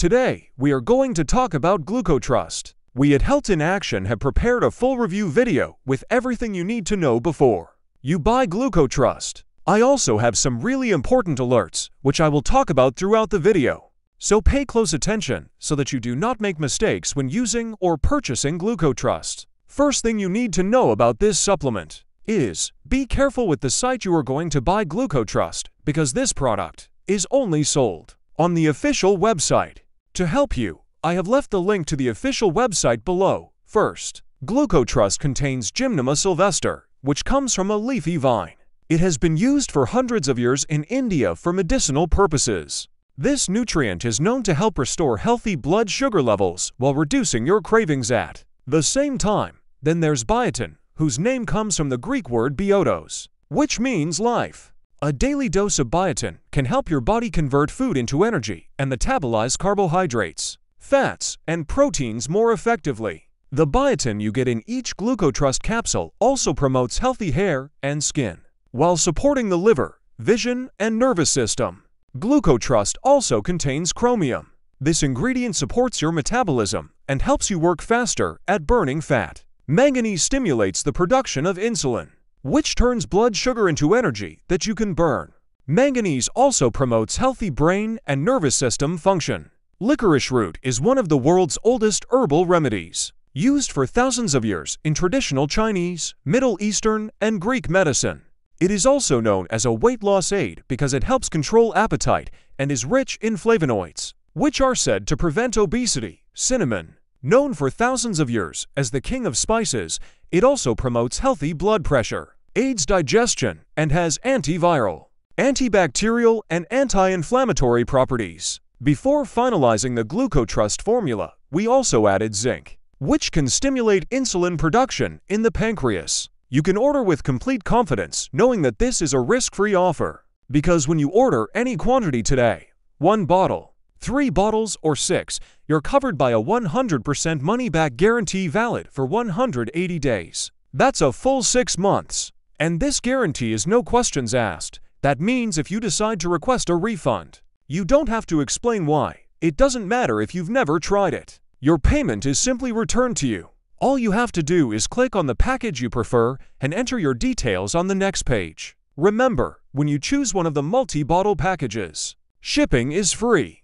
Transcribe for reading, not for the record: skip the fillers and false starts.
Today, we are going to talk about GlucoTrust. We at Health in Action have prepared a full review video with everything you need to know before you buy GlucoTrust. I also have some really important alerts, which I will talk about throughout the video. So pay close attention so that you do not make mistakes when using or purchasing GlucoTrust. First thing you need to know about this supplement is be careful with the site you are going to buy GlucoTrust, because this product is only sold on the official website. To help you, I have left the link to the official website below. First, GlucoTrust contains Gymnema sylvestre, which comes from a leafy vine. It has been used for hundreds of years in India for medicinal purposes. This nutrient is known to help restore healthy blood sugar levels while reducing your cravings at the same time. Then there's biotin, whose name comes from the Greek word biotos, which means life. A daily dose of biotin can help your body convert food into energy and metabolize carbohydrates, fats, and proteins more effectively. The biotin you get in each GlucoTrust capsule also promotes healthy hair and skin, while supporting the liver, vision, and nervous system. GlucoTrust also contains chromium. This ingredient supports your metabolism and helps you work faster at burning fat. Manganese stimulates the production of insulin, which turns blood sugar into energy that you can burn. Manganese also promotes healthy brain and nervous system function. Licorice root is one of the world's oldest herbal remedies, used for thousands of years in traditional Chinese, Middle Eastern, and Greek medicine. It is also known as a weight loss aid because it helps control appetite and is rich in flavonoids, which are said to prevent obesity. Cinnamon, known for thousands of years as the king of spices, it also promotes healthy blood pressure, aids digestion, and has antiviral, antibacterial, and anti-inflammatory properties. Before finalizing the GlucoTrust formula, we also added zinc, which can stimulate insulin production in the pancreas. You can order with complete confidence, knowing that this is a risk-free offer, because when you order any quantity today, 1 bottle, 3 bottles, or 6, you're covered by a 100% money-back guarantee valid for 180 days. That's a full 6 months. And this guarantee is no questions asked. That means if you decide to request a refund, you don't have to explain why. It doesn't matter if you've never tried it. Your payment is simply returned to you. All you have to do is click on the package you prefer and enter your details on the next page. Remember, when you choose one of the multi-bottle packages, shipping is free.